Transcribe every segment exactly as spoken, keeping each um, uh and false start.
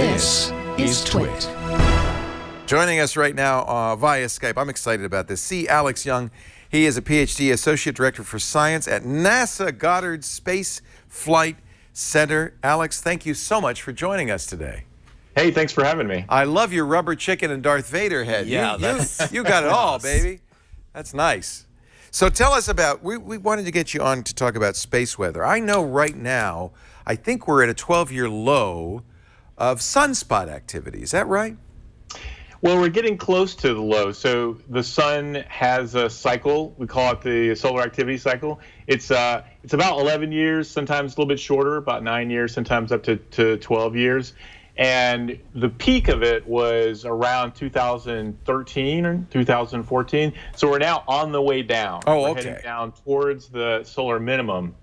This is Twit. Joining us right now uh, via Skype, I'm excited about this, C. Alex Young. He is a P H D Associate Director for Science at NASA Goddard Space Flight Center. Alex, thank you so much for joining us today. Hey, thanks for having me. I love your rubber chicken and Darth Vader head. Yeah, you, that's... you, you got it all, baby. That's nice. So tell us about, we, we wanted to get you on to talk about space weather. I know right now, I think we're at a twelve-year low of sunspot activity. Is that right? Well, we're getting close to the low. So the sun has a cycle. We call it the solar activity cycle. It's uh, it's about eleven years, sometimes a little bit shorter, about nine years, sometimes up to, to twelve years. And the peak of it was around two thousand thirteen or two thousand fourteen. So we're now on the way down. Oh, okay. We're heading down towards the solar minimum.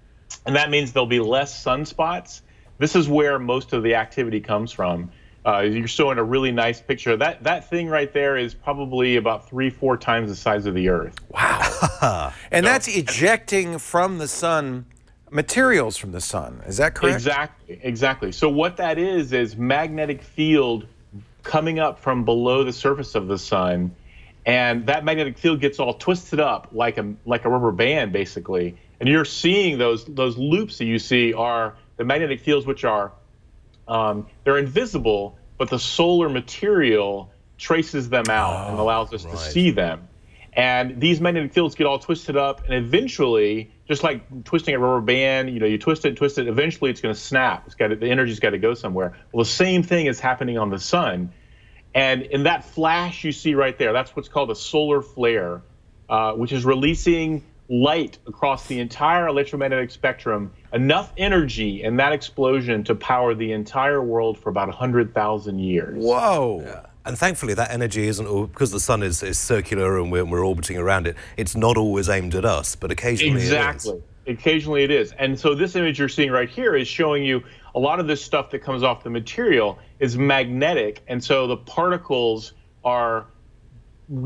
And that means there'll be less sunspots. This is where most of the activity comes from. Uh, you're showing a really nice picture. That that thing right there is probably about three, four times the size of the Earth. Wow. And so, that's ejecting from the sun materials from the sun. Is that correct? Exactly. Exactly. So what that is is magnetic field coming up from below the surface of the sun, and that magnetic field gets all twisted up like a like a rubber band, basically. And you're seeing those those loops that you see are the magnetic fields, which are Um, they're invisible, but the solar material traces them out oh, and allows us right. to see them. And these magnetic fields get all twisted up, and eventually, just like twisting a rubber band, you know, you twist it, twist it, eventually it's going to snap. It's got to, the energy's got to go somewhere. Well, the same thing is happening on the sun. And in that flash you see right there, that's what's called a solar flare, uh, which is releasing light across the entire electromagnetic spectrum, enough energy in that explosion to power the entire world for about one hundred thousand years. Whoa. Yeah. And thankfully that energy isn't, all, because the sun is, is circular and we're, we're orbiting around it, it's not always aimed at us, but occasionally exactly. it is. Occasionally it is. And so this image you're seeing right here is showing you a lot of this stuff that comes off the material is magnetic, and so the particles are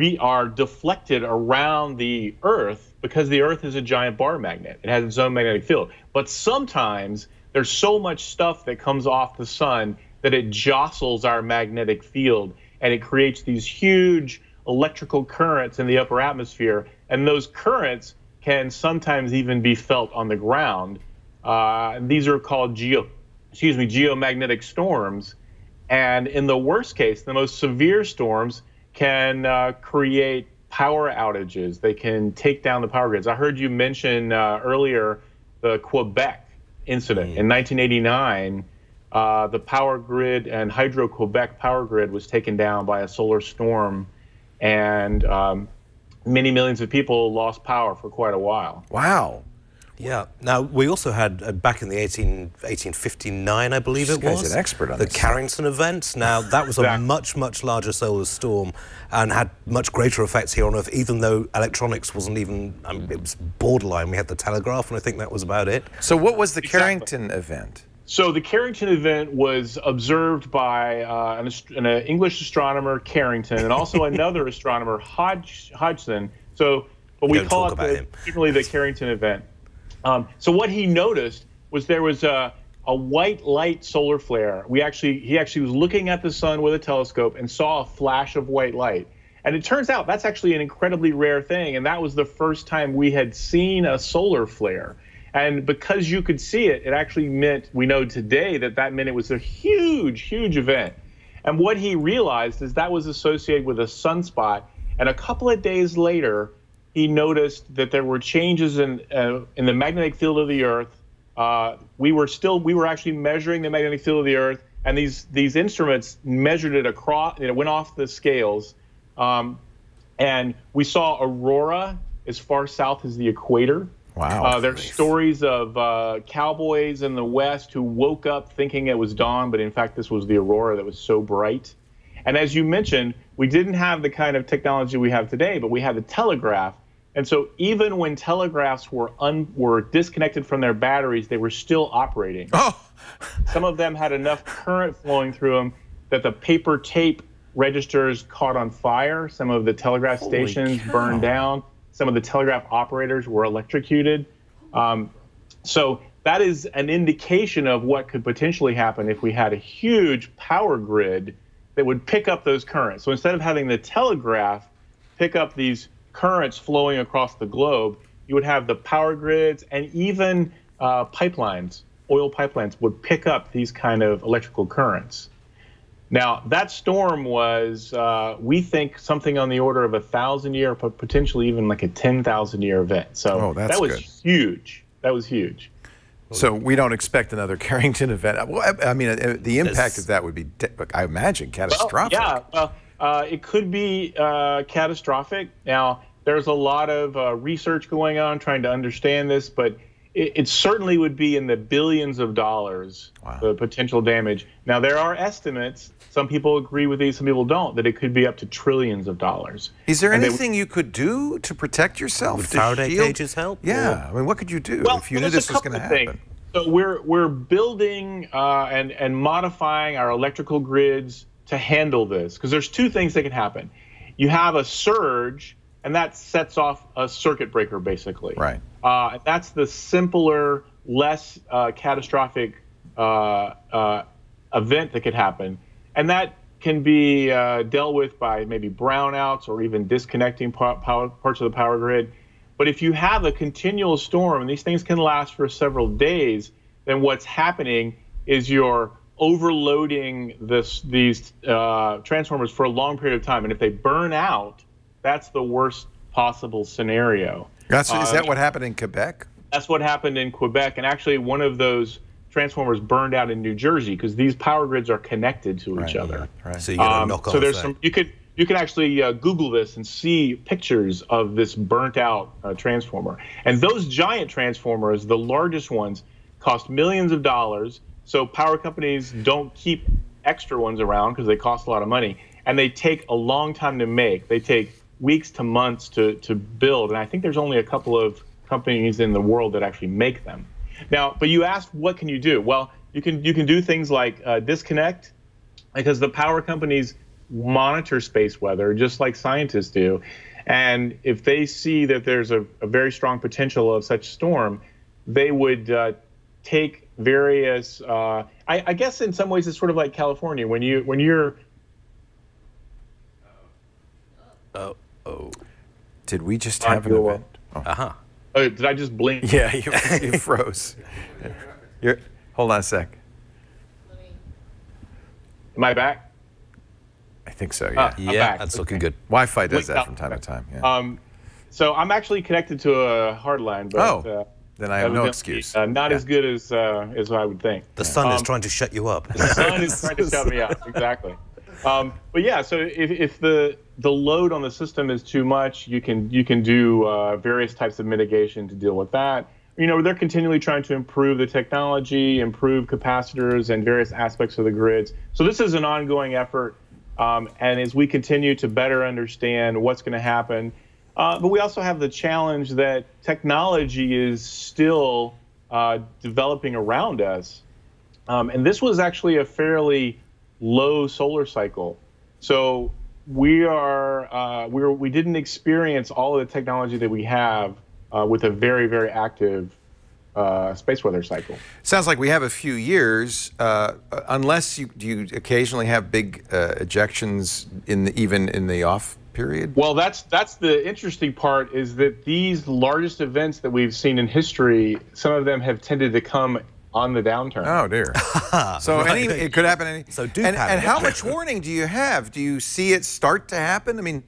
We are deflected around the Earth because the Earth is a giant bar magnet. It has its own magnetic field. But sometimes there's so much stuff that comes off the sun that it jostles our magnetic field, and it creates these huge electrical currents in the upper atmosphere. And those currents can sometimes even be felt on the ground. Uh, these are called geo, excuse me, geomagnetic storms. And in the worst case, the most severe storms can uh, create power outages. They can take down the power grids. I heard you mention uh, earlier the Quebec incident. Mm. In nineteen eighty-nine, uh, the power grid and Hydro-Quebec power grid was taken down by a solar storm, and um, many millions of people lost power for quite a while. Wow. Yeah. Now, we also had, uh, back in the eighteen fifty-nine, I believe it was, an expert on the Carrington event. Now, that was exactly. a much, much larger solar storm and had much greater effects here on Earth, even though electronics wasn't even, I mean, it was borderline. We had the telegraph, and I think that was about it. So what was the Carrington exactly. event? So the Carrington event was observed by uh, an, ast an uh, English astronomer, Carrington, and also another astronomer, Hodg Hodgson. So but we, we call it the, generally the Carrington event. Um, so what he noticed was there was a, a white light solar flare. We actually, he actually was looking at the sun with a telescope and saw a flash of white light. And it turns out that's actually an incredibly rare thing, and that was the first time we had seen a solar flare. And because you could see it, it actually meant, we know today that that meant it was a huge, huge event. And what he realized is that was associated with a sunspot, and a couple of days later, he noticed that there were changes in uh, in the magnetic field of the Earth. Uh, we were still we were actually measuring the magnetic field of the Earth, and these these instruments measured it across. It went off the scales, um, and we saw aurora as far south as the equator. Wow! Uh, there's nice. stories of uh, cowboys in the West who woke up thinking it was dawn, but in fact this was the aurora that was so bright. And as you mentioned, we didn't have the kind of technology we have today, but we had the telegraph. And so even when telegraphs were un were disconnected from their batteries, they were still operating. Oh. Some of them had enough current flowing through them that the paper tape registers caught on fire. Some of the telegraph Holy stations cow. burned down. Some of the telegraph operators were electrocuted. Um, so that is an indication of what could potentially happen if we had a huge power grid that would pick up those currents. So instead of having the telegraph pick up these currents flowing across the globe, you would have the power grids, and even uh, pipelines, oil pipelines, would pick up these kind of electrical currents. Now, that storm was, uh, we think, something on the order of a thousand-year, potentially even like a ten thousand year event. So oh, that's that was good. huge. That was huge. So we don't expect another Carrington event. Well, I, I mean, the impact yes. of that would be, I imagine, catastrophic. Well, yeah, well, uh, it could be uh, catastrophic. Now, there's a lot of uh, research going on trying to understand this, but it, it certainly would be in the billions of dollars, wow. the potential damage. Now, there are estimates. Some people agree with these, some people don't, that it could be up to trillions of dollars. Is there and anything you could do to protect yourself? Faraday cages help? Yeah. yeah, I mean, what could you do well, if you well, knew this was going to happen? So we're, we're building uh, and, and modifying our electrical grids to handle this, because there's two things that can happen. You have a surge, and that sets off a circuit breaker, basically. Right. Uh, that's the simpler, less uh, catastrophic uh, uh, event that could happen. And that can be uh, dealt with by maybe brownouts or even disconnecting power, power, parts of the power grid. But if you have a continual storm, and these things can last for several days, then what's happening is you're overloading this, these uh, transformers for a long period of time. And if they burn out, that's the worst possible scenario. That's, uh, is that what happened in Quebec? That's what happened in Quebec. And actually, one of those transformers burned out in New Jersey, because these power grids are connected to right, each other. Yeah, right. So you got a milk um, so there's some you could you can actually uh, Google this and see pictures of this burnt out uh, transformer. And those giant transformers, the largest ones, cost millions of dollars. So power companies don't keep extra ones around because they cost a lot of money, and they take a long time to make. They take weeks to months to to build. And I think there's only a couple of companies in the world that actually make them. Now, but you asked, what can you do? Well, you can you can do things like uh, disconnect, because the power companies monitor space weather just like scientists do, and if they see that there's a, a very strong potential of such storm, they would uh, take various. Uh, I, I guess in some ways it's sort of like California when you when you're. Uh oh, did we just have an event? Oh. Uh huh. Oh, did I just blink? Yeah, you, you froze. You're, hold on a sec. Am I back? I think so, yeah. Uh, yeah, that's looking okay. good. Wi-Fi does that from time to time. Yeah. Um, so I'm actually connected to a hard line, but... Oh, uh, then I have no excuse. Uh, not yeah. as good as, uh, as I would think. The sun um, is trying to shut you up. The sun is trying to shut me up, exactly. Um, but yeah, so if, if the the load on the system is too much, you can you can do uh, various types of mitigation to deal with that. You know, they're continually trying to improve the technology, improve capacitors and various aspects of the grids. So this is an ongoing effort, um, and as we continue to better understand what's going to happen, uh, but we also have the challenge that technology is still uh, developing around us, um, and this was actually a fairly low solar cycle. So we are uh, we we didn't experience all of the technology that we have uh, with a very, very active uh, space weather cycle. Sounds like we have a few years, uh, unless you do you occasionally have big uh, ejections in the, even in the off period. Well, that's that's the interesting part, is that these largest events that we've seen in history, some of them have tended to come on the downturn. Oh dear. So right. any, it could happen any. So do and, and how much warning do you have? Do you see it start to happen? I mean,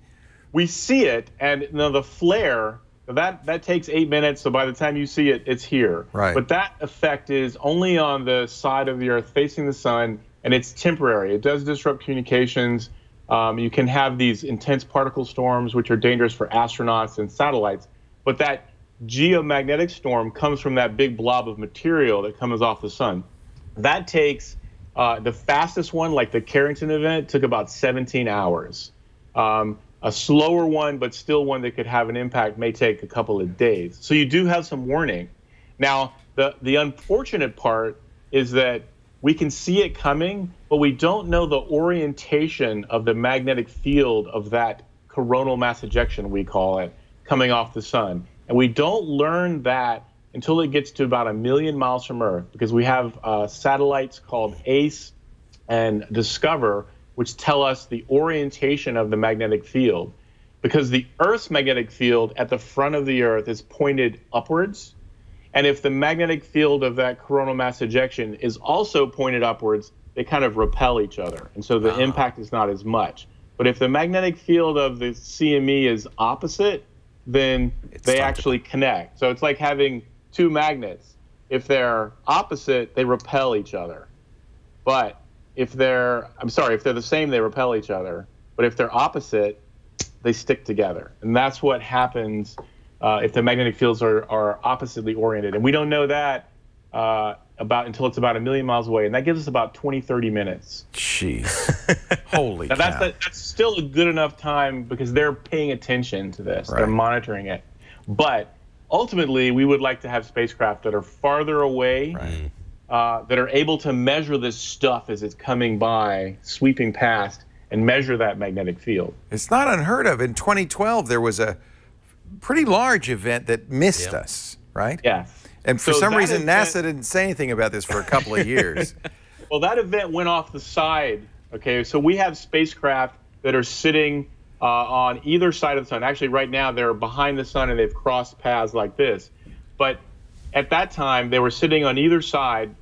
we see it, and you know, the flare that that takes eight minutes. So by the time you see it, it's here. Right. But that effect is only on the side of the Earth facing the sun, and it's temporary. It does disrupt communications. Um, you can have these intense particle storms, which are dangerous for astronauts and satellites. But that geomagnetic storm comes from that big blob of material that comes off the sun. That takes uh, the fastest one, like the Carrington event, took about seventeen hours. Um, a slower one, but still one that could have an impact, may take a couple of days. So you do have some warning. Now, the, the unfortunate part is that we can see it coming, but we don't know the orientation of the magnetic field of that coronal mass ejection, we call it, coming off the sun. And we don't learn that until it gets to about a million miles from Earth, because we have uh, satellites called ACE and Discover, which tell us the orientation of the magnetic field. Because the Earth's magnetic field at the front of the Earth is pointed upwards. And if the magnetic field of that coronal mass ejection is also pointed upwards, they kind of repel each other. And so the ah. impact is not as much. But if the magnetic field of the C M E is opposite, then it's they actually to... connect. So it's like having two magnets. If they're opposite, they repel each other. But if they're, I'm sorry, if they're the same, they repel each other. But if they're opposite, they stick together. And that's what happens uh, if the magnetic fields are, are oppositely oriented. And we don't know that uh, about until it's about a million miles away. And that gives us about twenty, thirty minutes. Jeez. Holy now cow. That's, a, that's still a good enough time because they're paying attention to this. Right. They're monitoring it. But ultimately, we would like to have spacecraft that are farther away, right. uh, that are able to measure this stuff as it's coming by, sweeping past, and measure that magnetic field. It's not unheard of. In twenty twelve, there was a pretty large event that missed yep. us, right? Yeah. And for so some reason, event, NASA didn't say anything about this for a couple of years. Well, that event went off the side, okay? So we have spacecraft that are sitting uh, on either side of the sun. Actually, right now, they're behind the sun, and they've crossed paths like this. But at that time, they were sitting on either side.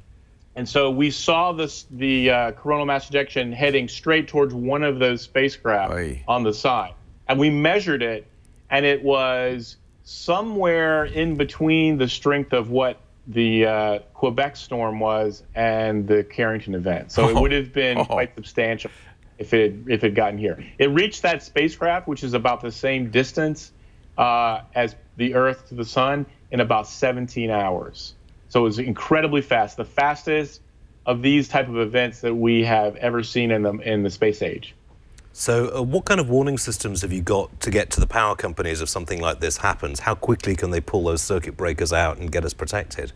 And so we saw this, the uh, coronal mass ejection heading straight towards one of those spacecraft Oy. on the side. And we measured it, and it was somewhere in between the strength of what the uh, Quebec storm was and the Carrington event. So oh. it would have been oh. quite substantial if it had, if it had gotten here. It reached that spacecraft, which is about the same distance uh, as the Earth to the sun, in about seventeen hours. So it was incredibly fast, the fastest of these type of events that we have ever seen in the, in the space age. So uh, what kind of warning systems have you got to get to the power companies if something like this happens? How quickly can they pull those circuit breakers out and get us protected?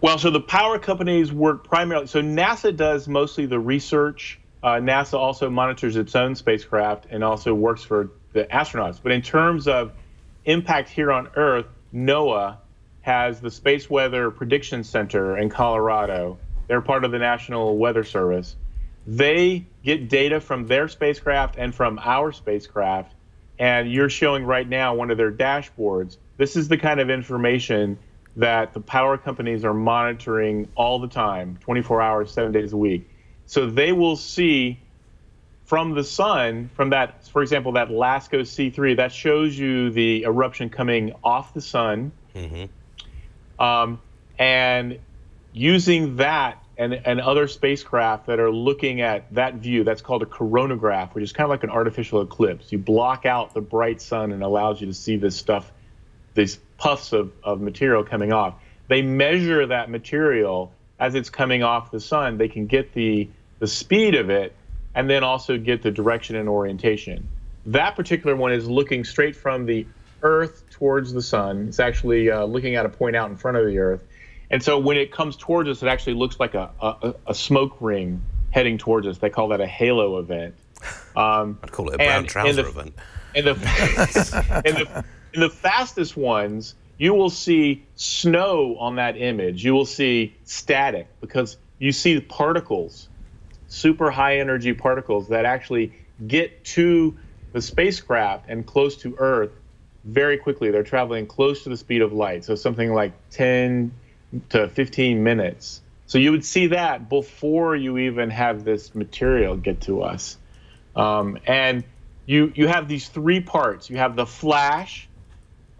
Well, so the power companies work primarily, so NASA does mostly the research. Uh, NASA also monitors its own spacecraft and also works for the astronauts. But in terms of impact here on Earth, NOAA has the Space Weather Prediction Center in Colorado. They're part of the National Weather Service. They get data from their spacecraft and from our spacecraft, and you're showing right now one of their dashboards. This is the kind of information that the power companies are monitoring all the time, twenty-four hours, seven days a week. So they will see from the sun, from that, for example, that LASCO C three, that shows you the eruption coming off the sun. Mm-hmm. Um, and using that and, and other spacecraft that are looking at that view, that's called a coronagraph, which is kind of like an artificial eclipse. You block out the bright sun and allows you to see this stuff, these puffs of, of material coming off. They measure that material as it's coming off the sun. They can get the, the speed of it and then also get the direction and orientation. That particular one is looking straight from the Earth towards the sun. It's actually uh, looking at a point out in front of the Earth. And so when it comes towards us, it actually looks like a, a, a smoke ring heading towards us. They call that a halo event. Um, I'd call it a brown trouser in the, event. In the, in, the, in the fastest ones, you will see snow on that image. You will see static because you see particles, super high energy particles that actually get to the spacecraft and close to Earth very quickly. They're traveling close to the speed of light, so something like ten to fifteen minutes. So you would see that before you even have this material get to us. Um, and you, you have these three parts. You have the flash,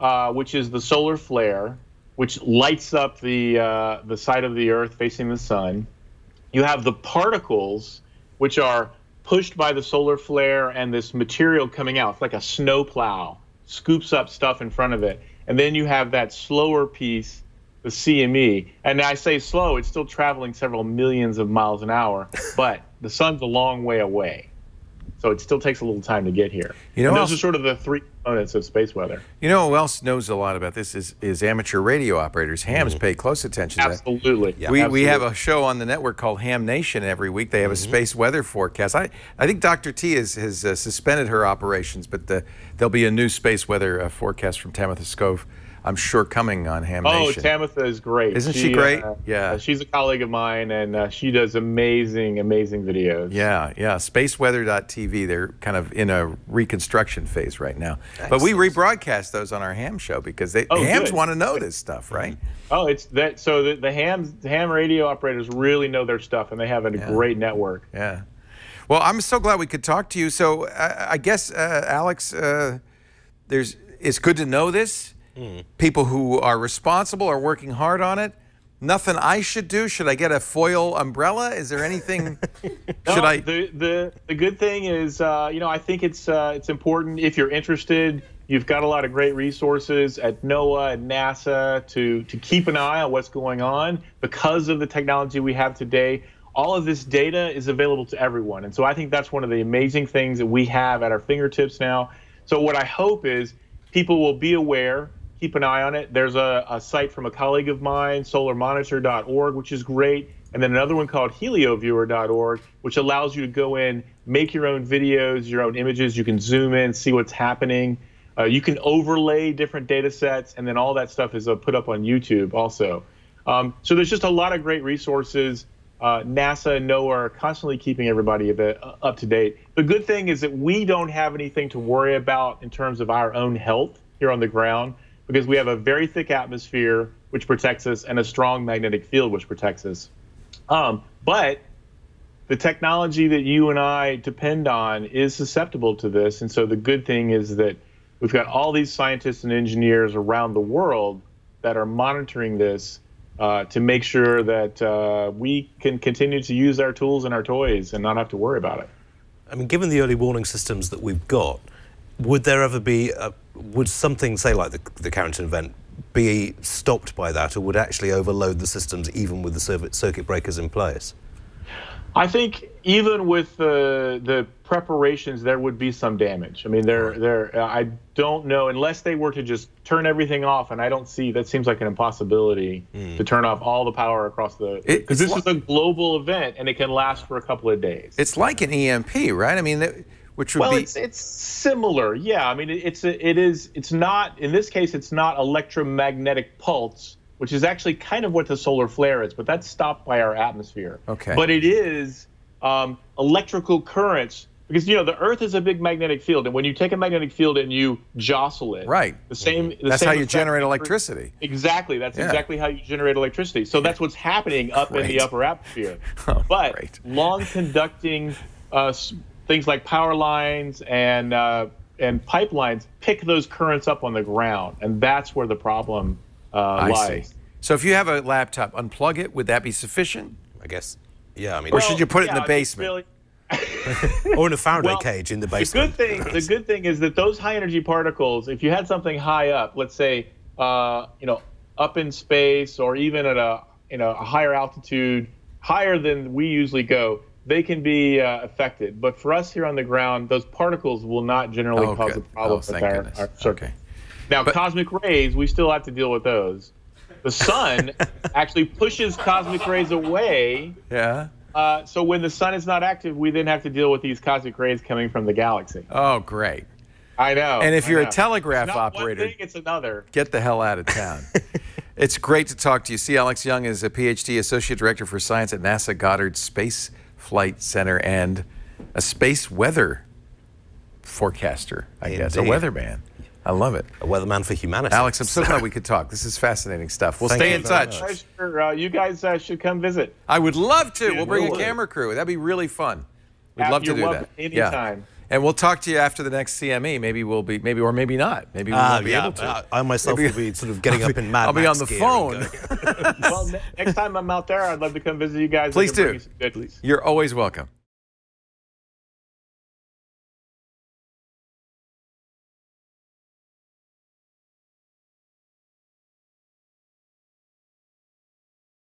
uh, which is the solar flare, which lights up the, uh, the side of the Earth facing the sun. You have the particles, which are pushed by the solar flare and this material coming out. It's like a snowplow. Scoops up stuff in front of it. And then you have that slower piece, the C M E. And I say slow, it's still traveling several millions of miles an hour, but the sun's a long way away. So it still takes a little time to get here. You know, and those else, are sort of the three components of space weather. You know who else knows a lot about this is, is amateur radio operators. Hams mm-hmm. pay close attention to absolutely. that. Yeah, we, absolutely. We have a show on the network called Ham Nation every week. They have mm-hmm. a space weather forecast. I, I think Doctor T is, has uh, suspended her operations, but the, there'll be a new space weather uh, forecast from Tamitha Skov I'm sure, coming on Ham Nation. Oh, Tamitha is great. Isn't she, she great? Uh, yeah. Uh, she's a colleague of mine, and uh, she does amazing, amazing videos. Yeah, yeah. space weather dot t v. They're kind of in a reconstruction phase right now. Nice. But we rebroadcast those on our Ham show because they, oh, the Hams want to know this stuff, right? Oh, it's that. So the, the Hams, the Ham radio operators really know their stuff, and they have a yeah. great network. Yeah. Well, I'm so glad we could talk to you. So I, I guess, uh, Alex, uh, there's it's good to know this. Mm. People who are responsible are working hard on it. Nothing I should do? Should I get a foil umbrella? Is there anything? should no, I? The, the, the good thing is, uh, you know, I think it's, uh, it's important if you're interested. You've got a lot of great resources at NOAA and NASA to, to keep an eye on what's going on because of the technology we have today. All of this data is available to everyone. And so I think that's one of the amazing things that we have at our fingertips now. So what I hope is people will be aware, keep an eye on it. There's a, a site from a colleague of mine, solar monitor dot org, which is great. And then another one called helioviewer dot org, which allows you to go in, make your own videos, your own images. You can zoom in, see what's happening. Uh, you can overlay different data sets, and then all that stuff is uh, put up on YouTube also. Um, so there's just a lot of great resources. Uh, NASA and NOAA are constantly keeping everybody a bit, uh, up to date. The good thing is that we don't have anything to worry about in terms of our own health here on the ground because we have a very thick atmosphere, which protects us, and a strong magnetic field, which protects us. Um, but the technology that you and I depend on is susceptible to this, and so the good thing is that we've got all these scientists and engineers around the world that are monitoring this Uh, to make sure that uh, we can continue to use our tools and our toys and not have to worry about it. I mean, given the early warning systems that we've got, would there ever be, a, would something, say, like the, the Carrington event, be stopped by that, or would actually overload the systems even with the circuit breakers in place? I think even with the, the preparations, there would be some damage. I mean, there, there. I don't know, unless they were to just turn everything off, and I don't see, that seems like an impossibility mm. to turn off all the power across the, because this is a global event, and it can last for a couple of days. It's like an E M P, right? I mean, that, which would well, be... Well, it's, it's similar, yeah. I mean, it, it's, a, it is, it's not, in this case, it's not electromagnetic pulse, which is actually kind of what the solar flare is, but that's stopped by our atmosphere. Okay. But it is um, electrical currents, because, you know, the Earth is a big magnetic field, and when you take a magnetic field and you jostle it. Right. The same, the that's same how you generate electricity. Exactly. That's yeah. exactly how you generate electricity. So that's what's happening up great. in the upper atmosphere. oh, but great. long conducting uh, things like power lines and, uh, and pipelines pick those currents up on the ground, and that's where the problem Uh, I see. So if you have a laptop, unplug it. Would that be sufficient? I guess. Yeah. I mean, or well, should you put it yeah, in the basement? Really... or in a Faraday well, cage in the basement. The good thing, the good thing is that those high energy particles, if you had something high up, let's say, uh, you know, up in space, or even at a, you know, a higher altitude, higher than we usually go, they can be uh, affected. But for us here on the ground, those particles will not generally oh, cause good. a problem oh, with our, our circuit. Okay. Now, but, cosmic rays, we still have to deal with those. The sun actually pushes cosmic rays away. Yeah. Uh, so when the sun is not active, we then have to deal with these cosmic rays coming from the galaxy. Oh, great. I know. And if I you're know. a telegraph it's not operator, one thing, it's another. Get the hell out of town. It's great to talk to you. C. Alex Young is a P H D Associate Director for Science at NASA Goddard Space Flight Center and a space weather forecaster, I Indeed. guess, a weatherman. I love it. A weatherman for humanity. Alex, I'm so glad we could talk. This is fascinating stuff. We'll Thank stay in touch. Pleasure. Uh, you guys uh, should come visit. I would love to. We'll bring a camera crew. That'd be really fun. We'd love to do that. Anytime. Yeah. And we'll talk to you after the next C M E. Maybe we'll be, maybe or maybe not. Maybe we uh, won't be yeah, able to. Uh, I myself maybe, will be sort of getting be, up in Mad I'll Max be on the phone. Well, next time I'm out there, I'd love to come visit you guys. Please do. You You're always welcome.